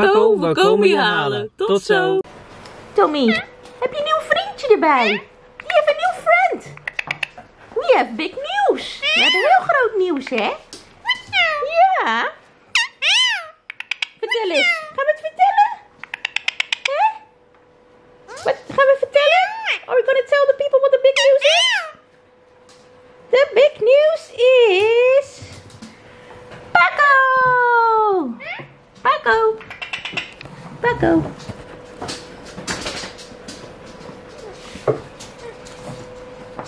Paco, we komen je halen. Tot zo. Tommy, heb je een nieuw vriendje erbij? Die heeft een nieuw friend. Die heeft big nieuws. We hebben heel groot nieuws, hè? Ja. Vertel eens. Gaan we het vertellen? Hè? Wat gaan we vertellen? Are we gonna tell the people what the big news is? The big news is... Paco! Paco! Paco!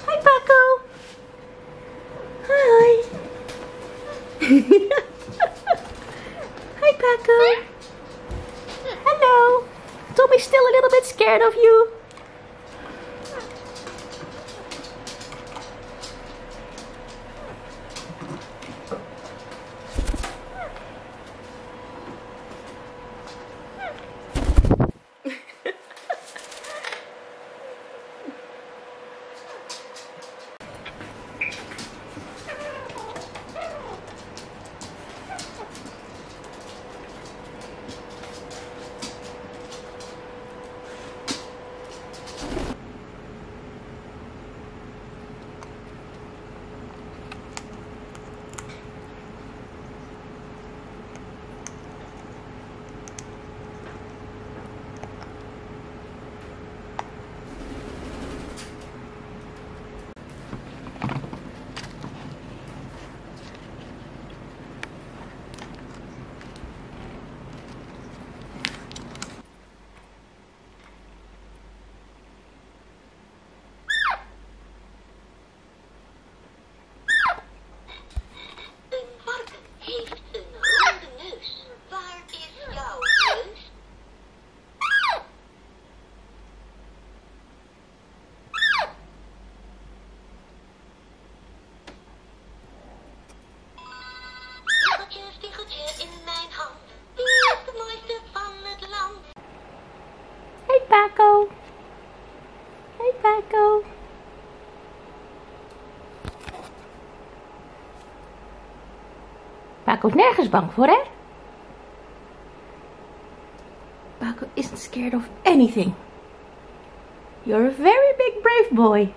Hi Paco! Hi! Hi Paco! Hello! Tommy's still a little bit scared of you! Paco. Hey Paco. Paco is nergens bang voor, hè? Paco isn't scared of anything. You're a very big brave boy.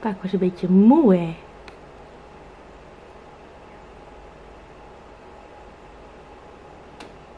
Paco is een beetje moe, hè?